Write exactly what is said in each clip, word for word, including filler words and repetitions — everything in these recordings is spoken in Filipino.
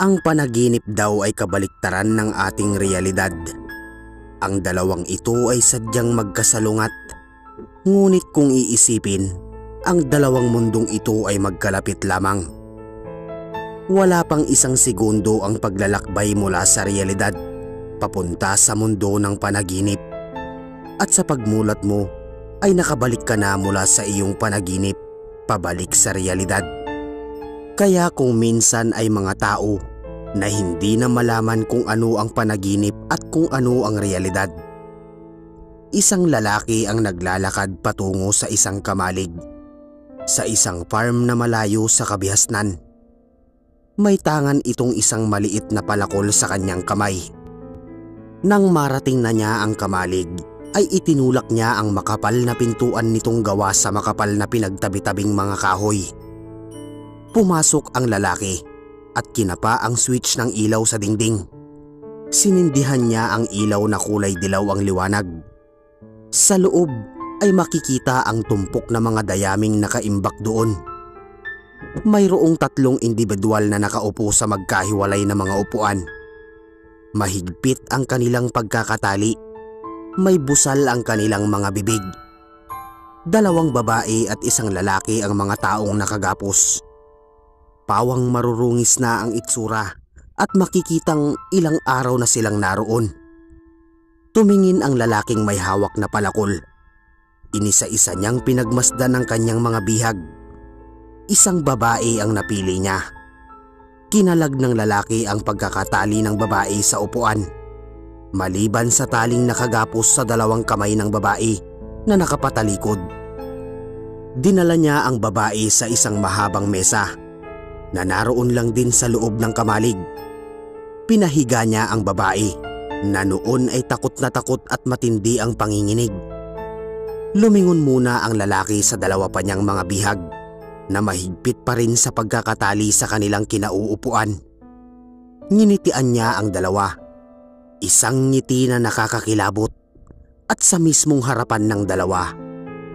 Ang panaginip daw ay kabaliktaran ng ating realidad. Ang dalawang ito ay sadyang magkasalungat. Ngunit kung iisipin, ang dalawang mundong ito ay magkalapit lamang. Wala pang isang segundo ang paglalakbay mula sa realidad papunta sa mundo ng panaginip. At sa pagmulat mo ay nakabalik ka na mula sa iyong panaginip pabalik sa realidad. Kaya kung minsan ay mga tao na hindi na malaman kung ano ang panaginip at kung ano ang realidad. Isang lalaki ang naglalakad patungo sa isang kamalig, sa isang farm na malayo sa kabihasnan. May tangan itong isang maliit na palakol sa kanyang kamay. Nang marating na niya ang kamalig, ay itinulak niya ang makapal na pintuan nitong gawa sa makapal na pinagtabi-tabing mga kahoy. Pumasok ang lalaki at kinapa ang switch ng ilaw sa dingding. Sinindihan niya ang ilaw na kulay dilaw ang liwanag. Sa loob ay makikita ang tumpok na mga dayaming nakaimbak doon. Mayroong tatlong individual na nakaupo sa magkahiwalay na mga upuan. Mahigpit ang kanilang pagkakatali. May busal ang kanilang mga bibig. Dalawang babae at isang lalaki ang mga taong nakagapos. Pawang marurungis na ang itsura at makikitang ilang araw na silang naroon. Tumingin ang lalaking may hawak na palakol. Inisa-isa niyang pinagmasdan ang kanyang mga bihag. Isang babae ang napili niya. Kinalag ng lalaki ang pagkakatali ng babae sa upuan, maliban sa taling nakagapos sa dalawang kamay ng babae na nakapatalikod. Dinala niya ang babae sa isang mahabang mesa na naroon lang din sa loob ng kamalig. Pinahiga niya ang babae na noon ay takot na takot at matindi ang panginginig. Lumingon muna ang lalaki sa dalawa pa niyang mga bihag na mahigpit pa rin sa pagkakatali sa kanilang kinauupuan. Nginitian niya ang dalawa, isang ngiti na nakakakilabot, at sa mismong harapan ng dalawa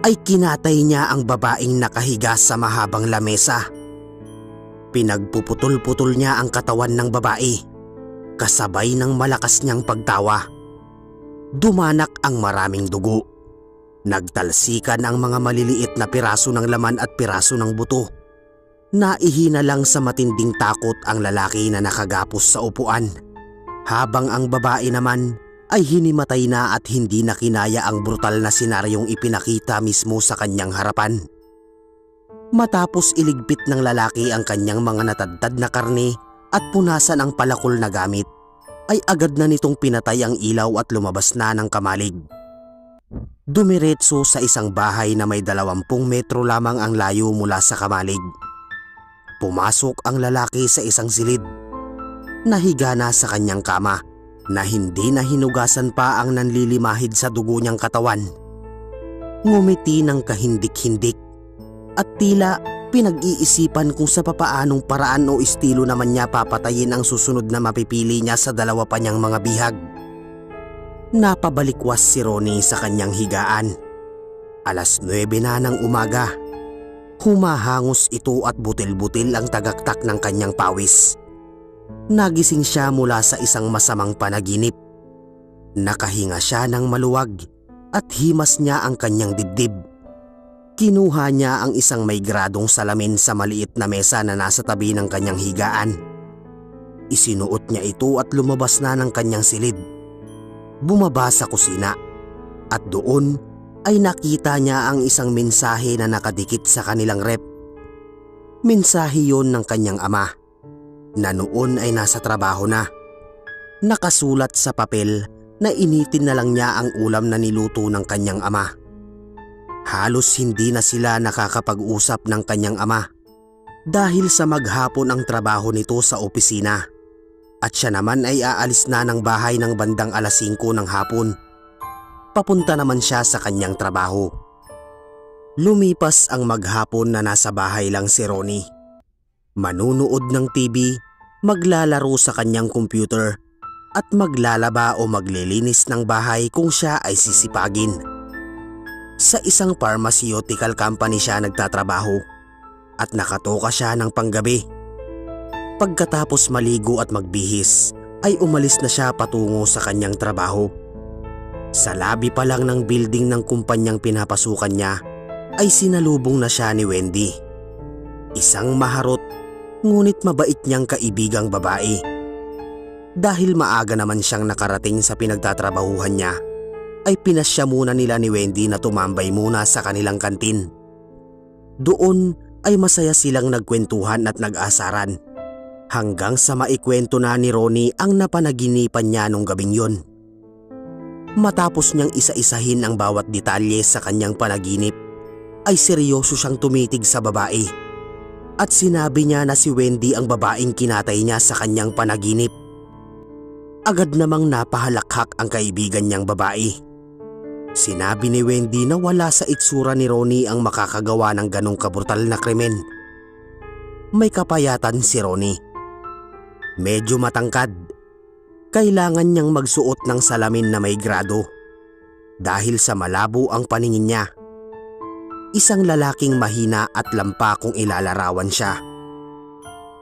ay kinatay niya ang babaeng nakahiga sa mahabang lamesa. Pinagpuputol-putol niya ang katawan ng babae, kasabay ng malakas niyang pagtawa. Dumanak ang maraming dugo. Nagtalsikan ang mga maliliit na piraso ng laman at piraso ng buto. Naihina lang sa matinding takot ang lalaki na nakagapos sa upuan, habang ang babae naman ay hinimatay na at hindi na kinaya ang brutal na senaryong ipinakita mismo sa kanyang harapan. Matapos iligpit ng lalaki ang kanyang mga natadtad na karne at punasan ang palakol na gamit, ay agad na nitong pinatay ang ilaw at lumabas na ng kamalig. Dumiretso sa isang bahay na may dalawampung metro lamang ang layo mula sa kamalig. Pumasok ang lalaki sa isang silid. Nahiga na sa kanyang kama na hindi na hinugasan pa ang nanlilimahid sa dugo niyang katawan. Ngumiti ng kahindik-hindik at tila pinag-iisipan kung sa papaanong paraan o estilo naman niya papatayin ang susunod na mapipili niya sa dalawa pa niyang mga bihag. Napabalikwas si Ronnie sa kanyang higaan. alas nuwebe na ng umaga. Humahangos ito at butil-butil ang tagaktak ng kanyang pawis. Nagising siya mula sa isang masamang panaginip. Nakahinga siya ng maluwag at himas niya ang kanyang dibdib. Kinuha niya ang isang may gradong salamin sa maliit na mesa na nasa tabi ng kanyang higaan. Isinuot niya ito at lumabas na ng kanyang silid. Bumaba sa kusina at doon ay nakita niya ang isang mensahe na nakadikit sa kanilang rep. Mensahe yon ng kanyang ama na noon ay nasa trabaho na. Nakasulat sa papel na initin na lang niya ang ulam na niluto ng kanyang ama. Halos hindi na sila nakakapag-usap ng kanyang ama dahil sa maghapon ang trabaho nito sa opisina, at siya naman ay aalis na ng bahay ng bandang alas singko ng hapon. Papunta naman siya sa kanyang trabaho. Lumipas ang maghapon na nasa bahay lang si Ronnie. Manunood ng T V, maglalaro sa kanyang computer, at maglalaba o maglilinis ng bahay kung siya ay sisipagin. Sa isang pharmaceutical company siya nagtatrabaho at nakatoka siya ng panggabi. Pagkatapos maligo at magbihis ay umalis na siya patungo sa kanyang trabaho. Sa lobby pa lang ng building ng kumpanyang pinapasukan niya ay sinalubong na siya ni Wendy. Isang maharot ngunit mabait niyang kaibigang babae. Dahil maaga naman siyang nakarating sa pinagtatrabahuhan niya ay pinasya muna nila ni Wendy na tumambay muna sa kanilang kantin. Doon ay masaya silang nagkwentuhan at nag-asaran. Hanggang sa maikwento na ni Ronnie ang napanaginipan niya nung gabing yun. Matapos niyang isa-isahin ang bawat detalye sa kanyang panaginip, ay seryoso siyang tumitig sa babae. At sinabi niya na si Wendy ang babaeng kinatay niya sa kanyang panaginip. Agad namang napahalakhak ang kaibigan niyang babae. Sinabi ni Wendy na wala sa itsura ni Ronnie ang makakagawa ng ganong kabrutal na krimen. May kapayatan si Ronnie. Medyo matangkad. Kailangan niyang magsuot ng salamin na may grado dahil sa malabo ang paningin niya. Isang lalaking mahina at lampa kung ilalarawan siya.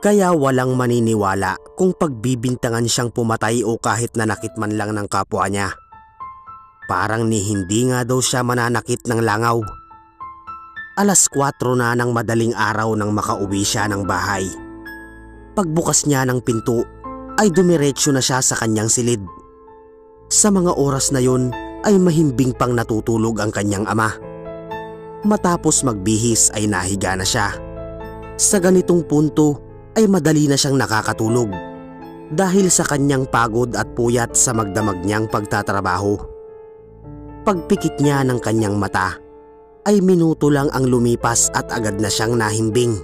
Kaya walang maniniwala kung pagbibintangan siyang pumatay o kahit nanakit man lang ng kapwa niya. Parang ni hindi nga daw siya mananakit ng langaw. alas kuwatro na ng madaling araw nang makauwi siya ng bahay. Pagbukas niya ng pinto ay dumiretsyo na siya sa kanyang silid. Sa mga oras na yun ay mahimbing pang natutulog ang kanyang ama. Matapos magbihis ay nahiga na siya. Sa ganitong punto ay madali na siyang nakakatulog dahil sa kanyang pagod at puyat sa magdamag niyang pagtatrabaho. Pagpikit niya ng kanyang mata ay minuto lang ang lumipas at agad na siyang nahimbing.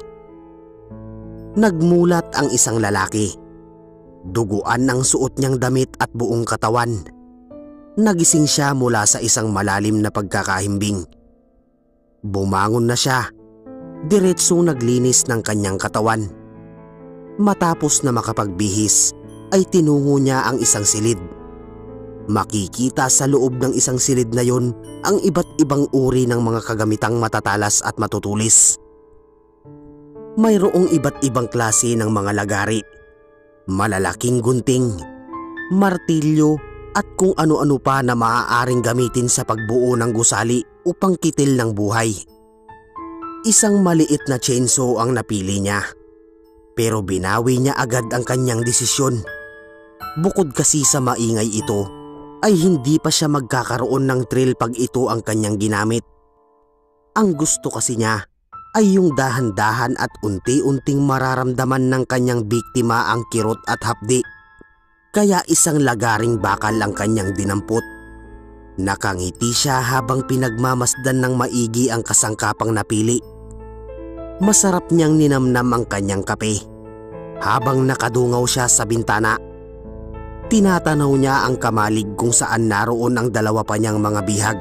Nagmulat ang isang lalaki. Duguan ang suot niyang damit at buong katawan. Nagising siya mula sa isang malalim na pagkakahimbing. Bumangon na siya. Diretsong naglinis ng kanyang katawan. Matapos na makapagbihis ay tinungo niya ang isang silid. Makikita sa loob ng isang silid na yon ang iba't ibang uri ng mga kagamitang matatalas at matutulis. Mayroong iba't ibang klase ng mga lagari, malalaking gunting, martilyo at kung ano-ano pa na maaaring gamitin sa pagbuo ng gusali o pangkitil ng buhay. Isang maliit na chainsaw ang napili niya, pero binawi niya agad ang kanyang desisyon. Bukod kasi sa maingay ito, ay hindi pa siya magkakaroon ng thrill pag ito ang kanyang ginamit. Ang gusto kasi niya ay yung dahan-dahan at unti-unting mararamdaman ng kanyang biktima ang kirot at hapdi. Kaya isang lagaring bakal ang kanyang dinampot. Nakangiti siya habang pinagmamasdan ng maigi ang kasangkapang napili. Masarap niyang ninamnam ang kanyang kape habang nakadungaw siya sa bintana. Tinatanaw niya ang kamalig kung saan naroon ang dalawa pa niyang mga bihag.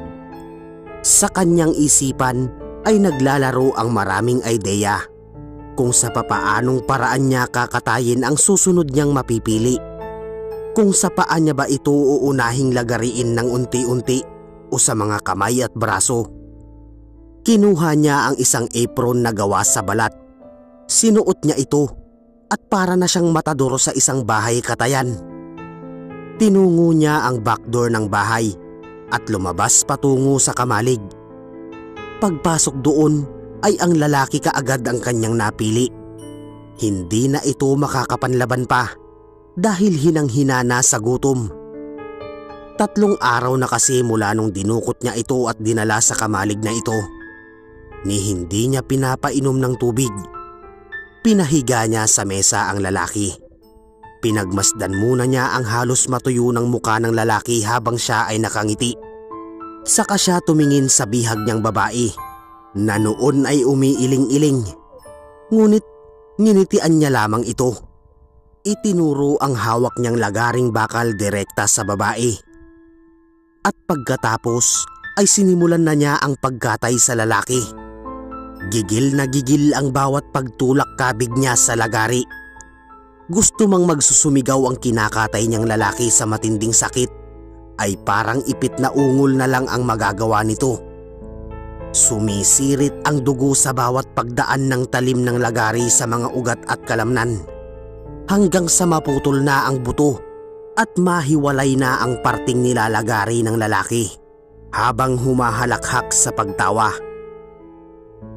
Sa kanyang isipan ay naglalaro ang maraming ideya kung sa papaanong paraan niya kakatayin ang susunod niyang mapipili. Kung sa paa niya ba ito uunahing lagariin ng unti-unti o sa mga kamay at braso. Kinuha niya ang isang apron na gawa sa balat. Sinuot niya ito at para na siyang matador sa isang bahay katayan. Tinungo niya ang backdoor ng bahay at lumabas patungo sa kamalig. Pagpasok doon ay ang lalaki kaagad ang kanyang napili. Hindi na ito makakapanlaban pa dahil hinang-hina na sa gutom. Tatlong araw na kasi mula nung dinukot niya ito at dinala sa kamalig na ito. Ni hindi niya pinapainom ng tubig. Pinahiga niya sa mesa ang lalaki. Pinagmasdan muna niya ang halos matuyo ng mukha ng lalaki habang siya ay nakangiti. Saka siya tumingin sa bihag niyang babae na noon ay umiiling-iling. Ngunit ninitian niya lamang ito. Itinuro ang hawak niyang lagaring bakal direkta sa babae. At pagkatapos ay sinimulan na niya ang pagkatay sa lalaki. Gigil na gigil ang bawat pagtulak kabig niya sa lagari. Gusto mang magsusumigaw ang kinakatay niyang lalaki sa matinding sakit, ay parang ipit na ungol na lang ang magagawa nito. Sumisirit ang dugo sa bawat pagdaan ng talim ng lagari sa mga ugat at kalamnan. hanggang sa maputol na ang buto at mahiwalay na ang parting nilalagari ng lalaki habang humahalakhak sa pagtawa.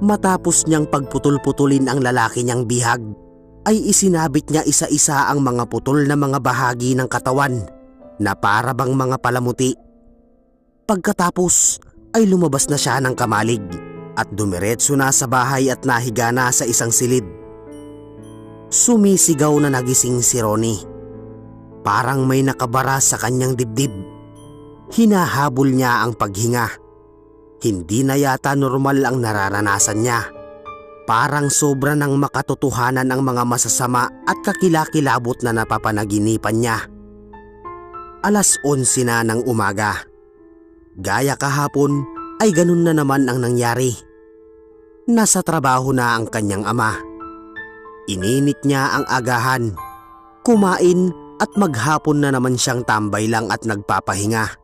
Matapos niyang pagputol-putulin ang lalaki niyang bihag, ay isinabit niya isa-isa ang mga putol na mga bahagi ng katawan na para bang mga palamuti. Pagkatapos ay lumabas na siya ng kamalig at dumiretso na sa bahay at nahiga na sa isang silid. Sumisigaw na nagising si Ronnie. Parang may nakabara sa kanyang dibdib. Hinahabol niya ang paghinga. Hindi na yata normal ang nararanasan niya. Parang sobra ng makatotohanan ang mga masasama at kakilakilabot na napapanaginipan niya. alas onse na ng umaga. Gaya kahapon ay ganun na naman ang nangyari. Nasa trabaho na ang kanyang ama. Ininit niya ang agahan. Kumain at maghapon na naman siyang tambay lang at nagpapahinga.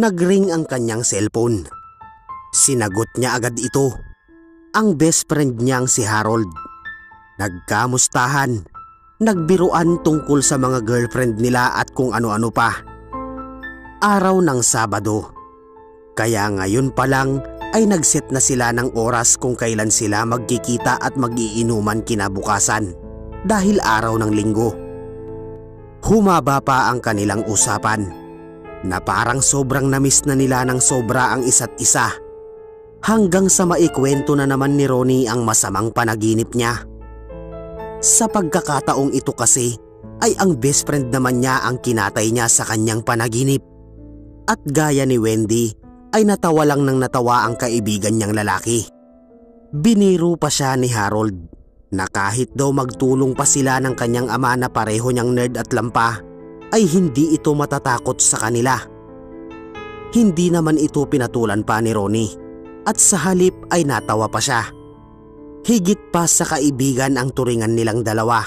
Nagring ang kanyang cellphone. Sinagot niya agad ito. Ang best friend niyang si Harold. Nagkamustahan. Nagbiruan tungkol sa mga girlfriend nila at kung ano-ano pa. Araw ng Sabado. Kaya ngayon pa lang ay nagset na sila ng oras kung kailan sila magkikita at magiinuman kinabukasan dahil araw ng Linggo. Humaba pa ang kanilang usapan na parang sobrang namiss na nila ng sobra ang isa't isa, hanggang sa maikwento na naman ni Ronnie ang masamang panaginip niya. Sa pagkakataong ito kasi ay ang best friend naman niya ang kinatay niya sa kanyang panaginip. At gaya ni Wendy ay natawa lang ng natawa ang kaibigan niyang lalaki. Biniro pa siya ni Harold na kahit daw magtulong pa sila ng kanyang ama na pareho niyang nerd at lampa ay hindi ito matatakot sa kanila. Hindi naman ito pinatulan pa ni Ronnie at sa halip ay natawa pa siya. Higit pa sa kaibigan ang turingan nilang dalawa.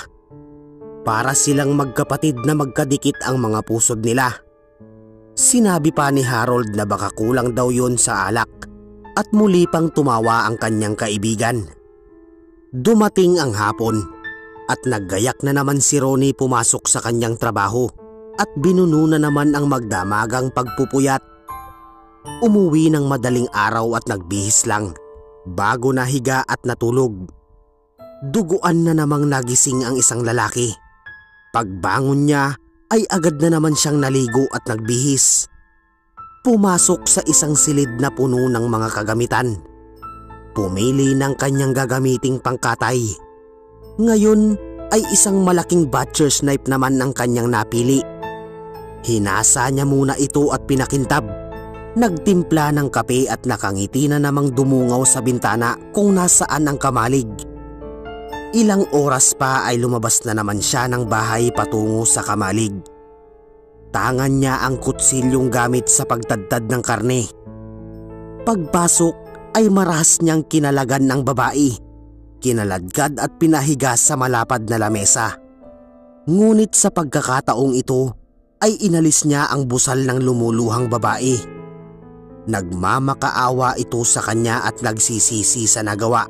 Para silang magkapatid na magkadikit ang mga pusod nila. Sinabi pa ni Harold na baka kulang daw yun sa alak at muli pang tumawa ang kanyang kaibigan. Dumating ang hapon at naggayak na naman si Ronnie pumasok sa kanyang trabaho at binuno na naman ang magdamagang pagpupuyat. Umuwi ng madaling araw at nagbihis lang bago nahiga at natulog. Duguan na namang nagising ang isang lalaki. Pagbangon niya ay agad na naman siyang naligo at nagbihis. Pumasok sa isang silid na puno ng mga kagamitan. Pumili ng kanyang gagamiting pangkatay. Ngayon ay isang malaking butcher's knife naman ang kanyang napili. Hinasa niya muna ito at pinakintab. Nagtimpla ng kape at nakangiti na namang dumungaw sa bintana kung nasaan ang kamalig. Ilang oras pa ay lumabas na naman siya ng bahay patungo sa kamalig. Tangan niya ang kutsilyong gamit sa pagtadtad ng karne. Pagpasok ay marahas niyang kinalagan ng babae, kinaladkad at pinahiga sa malapad na lamesa. Ngunit sa pagkakataong ito ay inalis niya ang busal ng lumuluhang babae. Nagmamakaawa ito sa kanya at nagsisisi sa nagawa.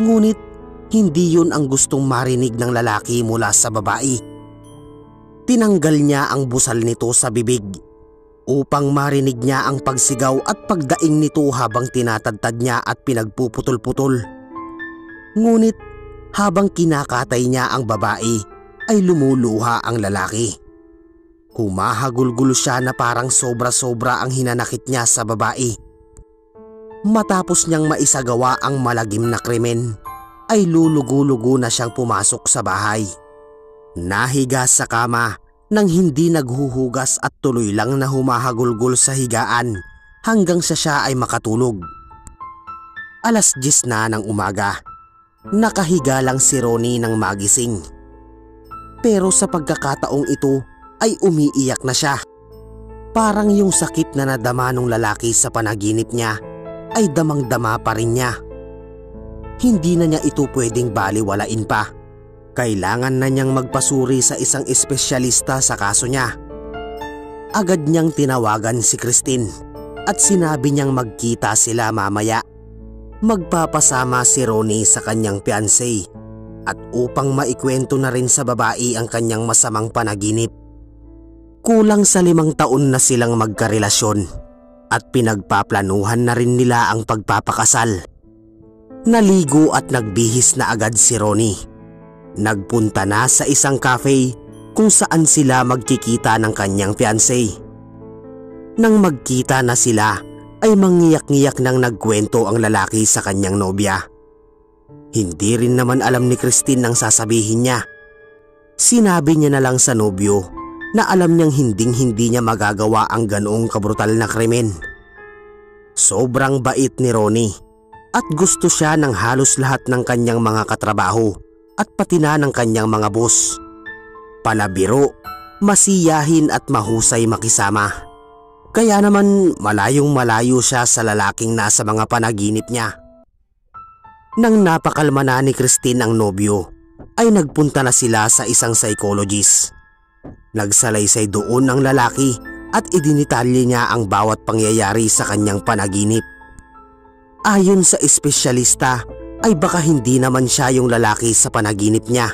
Ngunit hindi yun ang gustong marinig ng lalaki mula sa babae. Tinanggal niya ang busal nito sa bibig upang marinig niya ang pagsigaw at pagdaing nito habang tinatadtad niya at pinagpuputol-putol. Ngunit habang kinakatay niya ang babae ay lumuluha ang lalaki. Humahagulgulo siya na parang sobra-sobra ang hinanakit niya sa babae. Matapos niyang maisagawa ang malagim na krimen ay lulugu-lugu na siyang pumasok sa bahay. Nahiga sa kama nang hindi naghuhugas at tuloy lang na humahagulgol sa higaan hanggang sa siya ay makatulog. alas diyes na ng umaga. Nakahiga lang si Ronnie nang magising. Pero sa pagkakataong ito ay umiiyak na siya. Parang yung sakit na nadama ng lalaki sa panaginip niya ay damang-dama pa rin niya. Hindi na niya ito pwedeng baliwalain pa. Kailangan na niyang magpasuri sa isang espesyalista sa kaso niya. Agad niyang tinawagan si Christine at sinabi niyang magkita sila mamaya. Magpapasama si Ronnie sa kanyang fiancé at upang maikwento na rin sa babae ang kanyang masamang panaginip. Kulang sa limang taon na silang magkarelasyon at pinagpaplanuhan na rin nila ang pagpapakasal. Naligo at nagbihis na agad si Ronnie. Nagpunta na sa isang cafe kung saan sila magkikita ng kanyang fiancé. Nang magkita na sila ay mangiyak-ngiyak nang nagkwento ang lalaki sa kanyang nobya. Hindi rin naman alam ni Christine ang sasabihin niya. Sinabi niya na lang sa nobyo na alam niyang hinding-hindi niya magagawa ang ganoong kabrutal na krimen. Sobrang bait ni Ronnie at gusto siya ng halos lahat ng kanyang mga katrabaho at pati na ng kanyang mga boss. Palabiro, masiyahin at mahusay makisama. Kaya naman malayong malayo siya sa lalaking nasa mga panaginip niya. Nang napakalma na ni Christine ang nobyo, ay nagpunta na sila sa isang psychologist. Nagsalaysay doon ang lalaki at idinitalye niya ang bawat pangyayari sa kanyang panaginip. Ayon sa espesyalista ay baka hindi naman siya yung lalaki sa panaginip niya.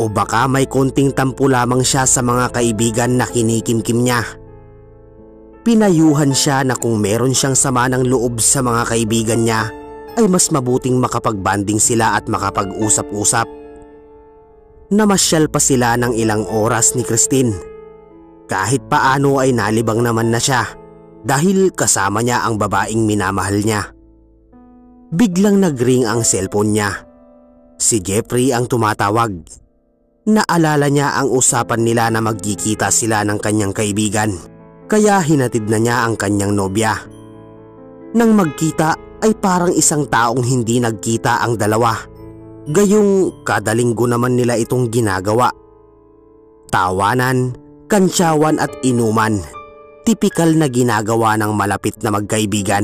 O baka may konting tampo lamang siya sa mga kaibigan na kinikimkim niya. Pinayuhan siya na kung meron siyang sama ng loob sa mga kaibigan niya, ay mas mabuting makapagbanding sila at makapag-usap-usap. Namasyal pa sila ng ilang oras ni Christine. Kahit paano ay nalibang naman na siya dahil kasama niya ang babaeng minamahal niya. Biglang nagring ang cellphone niya. Si Jeffrey ang tumatawag. Naalala niya ang usapan nila na magkikita sila ng kanyang kaibigan, kaya hinatid na niya ang kanyang nobya. Nang magkita ay parang isang taong hindi nagkita ang dalawa. Gayong kada linggo naman nila itong ginagawa. Tawanan, kantsawan at inuman. Tipikal na ginagawa ng malapit na magkaibigan.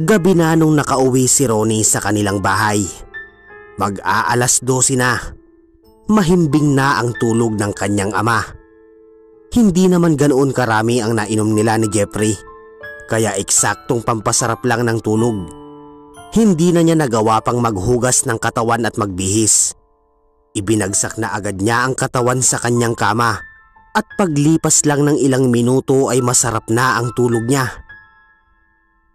Gabi na nung nakauwi si Ronnie sa kanilang bahay. Mag-aalas dose na. Mahimbing na ang tulog ng kanyang ama. Hindi naman ganoon karami ang nainom nila ni Jeffrey, kaya eksaktong pampasarap lang ng tulog. Hindi na niya nagawa pang maghugas ng katawan at magbihis. Ibinagsak na agad niya ang katawan sa kanyang kama at paglipas lang ng ilang minuto ay masarap na ang tulog niya.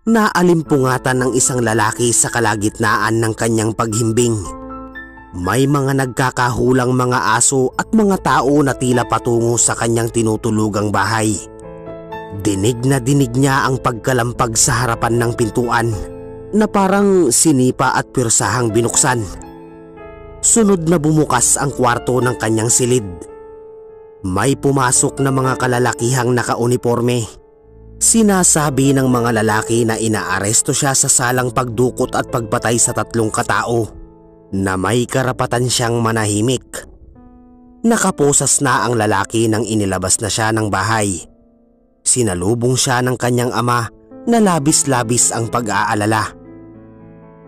Naalimpungatan ng isang lalaki sa kalagitnaan ng kanyang paghimbing. May mga nagkakahulang mga aso at mga tao na tila patungo sa kanyang tinutulugang bahay. Dinig na dinig niya ang pagkalampag sa harapan ng pintuan na parang sinipa at pirsahang binuksan. Sunod na bumukas ang kwarto ng kanyang silid. May pumasok na mga kalalakihang nakauniforme. Sinasabi ng mga lalaki na inaaresto siya sa salang pagdukot at pagpatay sa tatlong katao na may karapatan siyang manahimik. Nakaposas na ang lalaki nang inilabas na siya ng bahay. Sinalubong siya ng kanyang ama na labis-labis ang pag-aalala.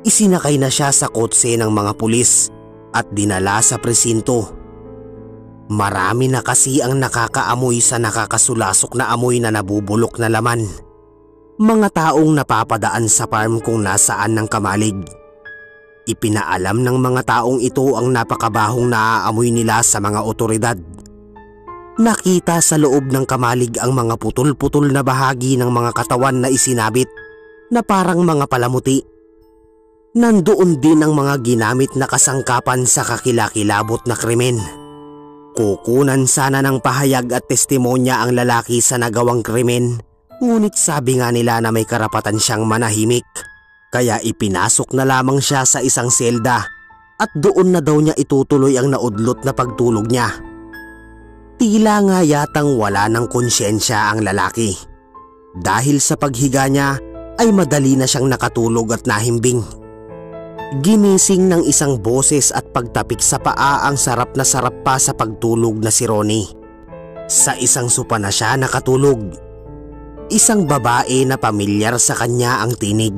Isinakay na siya sa kotse ng mga pulis at dinala sa presinto. Marami na kasi ang nakakaamoy sa nakakasulasok na amoy na nabubulok na laman. Mga taong napapadaan sa farm kung nasaan ng kamalig. Ipinaalam ng mga taong ito ang napakabahong naaamoy nila sa mga otoridad. Nakita sa loob ng kamalig ang mga putol-putol na bahagi ng mga katawan na isinabit na parang mga palamuti. Nandoon din ang mga ginamit na kasangkapan sa kakilakilabot na krimen. Kukunan sana ng pahayag at testimonya ang lalaki sa nagawang krimen, ngunit sabi nga nila na may karapatan siyang manahimik. Kaya ipinasok na lamang siya sa isang selda at doon na daw niya itutuloy ang naudlot na pagtulog niya. Tila nga yatang wala ng konsyensya ang lalaki. Dahil sa paghiga niya ay madali na siyang nakatulog at nahimbing. Ginising ng isang boses at pagtapik sa paa ang sarap na sarap pa sa pagtulog na si Ronnie. Sa isang sopa na siya nakatulog. Isang babae na pamilyar sa kanya ang tinig.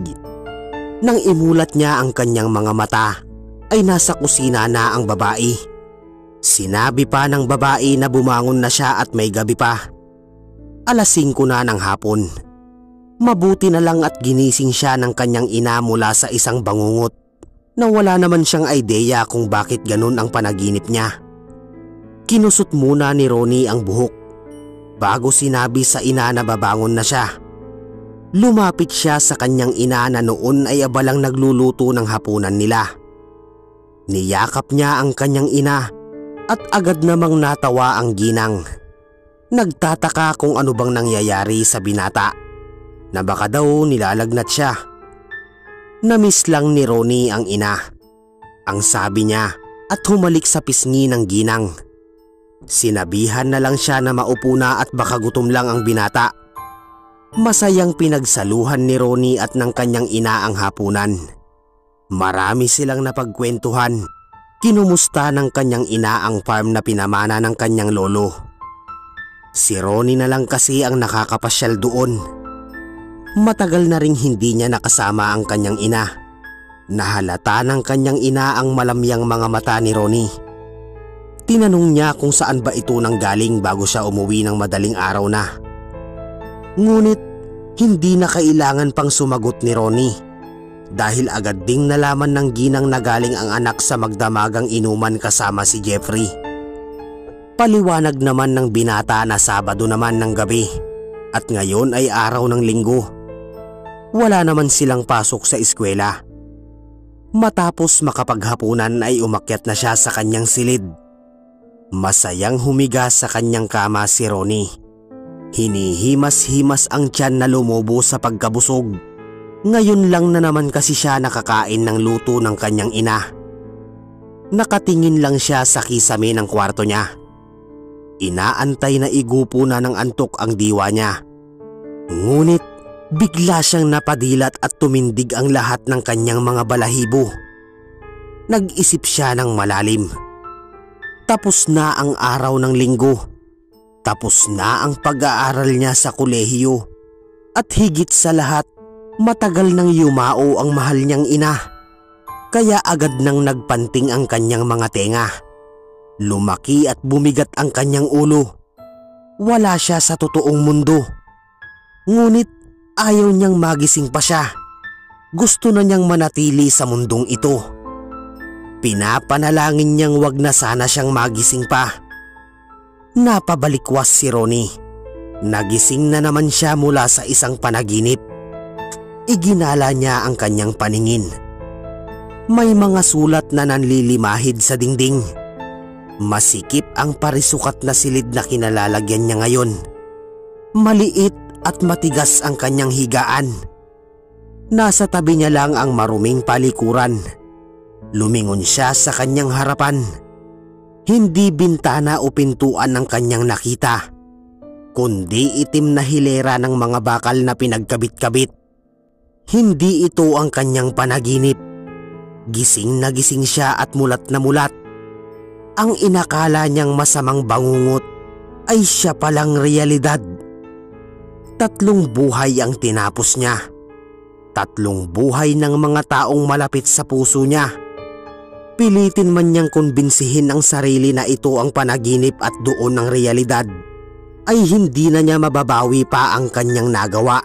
Nang imulat niya ang kanyang mga mata ay nasa kusina na ang babae. Sinabi pa ng babae na bumangon na siya at may gabi pa. Alas singko na ng hapon. Mabuti na lang at ginising siya ng kanyang ina mula sa isang bangungot na wala naman siyang ideya kung bakit ganun ang panaginip niya. Kinusot muna ni Ronnie ang buhok bago sinabi sa ina na babangon na siya. Lumapit siya sa kanyang ina na noon ay abalang nagluluto ng hapunan nila. Niyakap niya ang kanyang ina at agad namang natawa ang ginang. Nagtataka kung ano bang nangyayari sa binata na baka daw nilalagnat siya. Namiss lang ni Ronnie ang ina, ang sabi niya, at humalik sa pisngi ng ginang. Sinabihan na lang siya na maupo na at baka gutom lang ang binata. Masayang pinagsaluhan ni Ronnie at ng kanyang ina ang hapunan. Marami silang napagkwentuhan. Kinumusta ng kanyang ina ang farm na pinamana ng kanyang lolo. Si Ronnie na lang kasi ang nakakapasyal doon. Matagal na ring hindi niya nakasama ang kanyang ina. Nahalata ng kanyang ina ang malamyang mga mata ni Ronnie. Tinanong niya kung saan ba ito nanggaling bago siya umuwi ng madaling araw na. Ngunit hindi na kailangan pang sumagot ni Ronnie dahil agad ding nalaman ng ginang na galing ang anak sa magdamagang inuman kasama si Jeffrey. Paliwanag naman ng binata na Sabado naman ng gabi at ngayon ay araw ng Linggo. Wala naman silang pasok sa eskwela. Matapos makapaghapunan ay umakyat na siya sa kanyang silid. Masayang humiga sa kanyang kama si Ronnie. Hinihimas-himas ang tiyan na lumubo sa pagkabusog. Ngayon lang na naman kasi siya nakakain ng luto ng kanyang ina. Nakatingin lang siya sa kisame ng kwarto niya. Inaantay na igupo na ng antok ang diwa niya. Ngunit bigla siyang napadilat at tumindig ang lahat ng kanyang mga balahibo. Nag-isip siya ng malalim. Tapos na ang araw ng Linggo. Tapos na ang pag-aaral niya sa kolehiyo. At higit sa lahat, matagal nang yumao ang mahal niyang ina. Kaya agad nang nagpanting ang kanyang mga tenga. Lumaki at bumigat ang kanyang ulo. Wala siya sa totoong mundo. Ngunit ayaw niyang magising pa siya. Gusto na niyang manatili sa mundong ito. Pinapanalangin niyang wag na sana siyang magising pa. Napabalikwas si Ronnie. Nagising na naman siya mula sa isang panaginip. Iginala niya ang kanyang paningin. May mga sulat na nanlilimahid sa dingding. Masikip ang parisukat na silid na kinalalagyan niya ngayon. Maliit at matigas ang kanyang higaan. Nasa tabi niya lang ang maruming palikuran. Lumingon siya sa kanyang harapan. Hindi bintana o pintuan ang kanyang nakita, kundi itim na hilera ng mga bakal na pinagkabit-kabit. Hindi ito ang kanyang panaginip. Gising na gising siya at mulat na mulat. Ang inakala niyang masamang bangungot ay siya palang realidad. Tatlong buhay ang tinapos niya. Tatlong buhay ng mga taong malapit sa puso niya. Pilitin man niyang kumbinsihin ang sarili na ito ang panaginip at doon ang realidad, ay hindi na niya mababawi pa ang kanyang nagawa.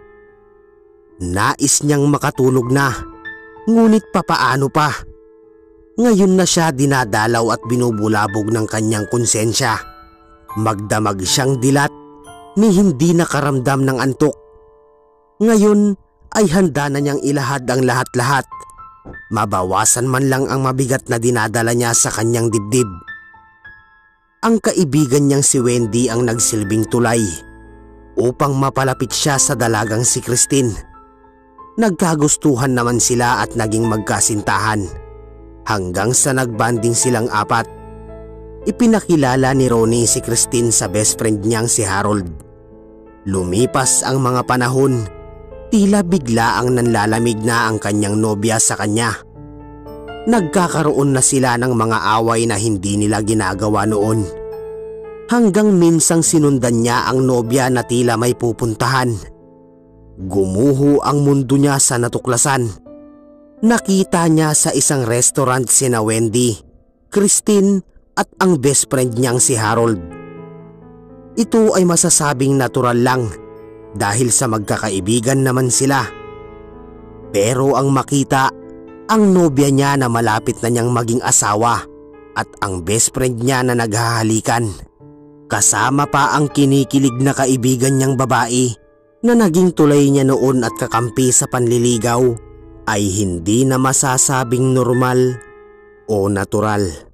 Nais niyang makatulog na, ngunit papaano pa? Ngayon na siya dinadalaw at binubulabog ng kanyang konsensya. Magdamag siyang dilat ni hindi nakaramdam ng antok. Ngayon ay handa na niyang ilahad ang lahat-lahat. Mabawasan man lang ang mabigat na dinadala niya sa kanyang dibdib. Ang kaibigan niyang si Wendy ang nagsilbing tulay upang mapalapit siya sa dalagang si Christine. Nagkagustuhan naman sila at naging magkasintahan hanggang sa nagbanding silang apat. Ipinakilala ni Ronnie si Christine sa best friend niyang si Harold. Lumipas ang mga panahon, tila bigla ang nanlalamig na ang kanyang nobya sa kanya. Nagkakaroon na sila ng mga away na hindi nila ginagawa noon. Hanggang minsang sinundan niya ang nobya na tila may pupuntahan. Gumuho ang mundo niya sa natuklasan. Nakita niya sa isang restaurant sina Wendy, Christine at ang best friend niyang si Harold. Ito ay masasabing natural lang dahil sa magkakaibigan naman sila. Pero ang makita ang nobya niya na malapit na niyang maging asawa at ang best friend niya na naghahalikan. Kasama pa ang kinikilig na kaibigan niyang babae na naging tulay niya noon at kakampi sa panliligaw ay hindi na masasabing normal o natural.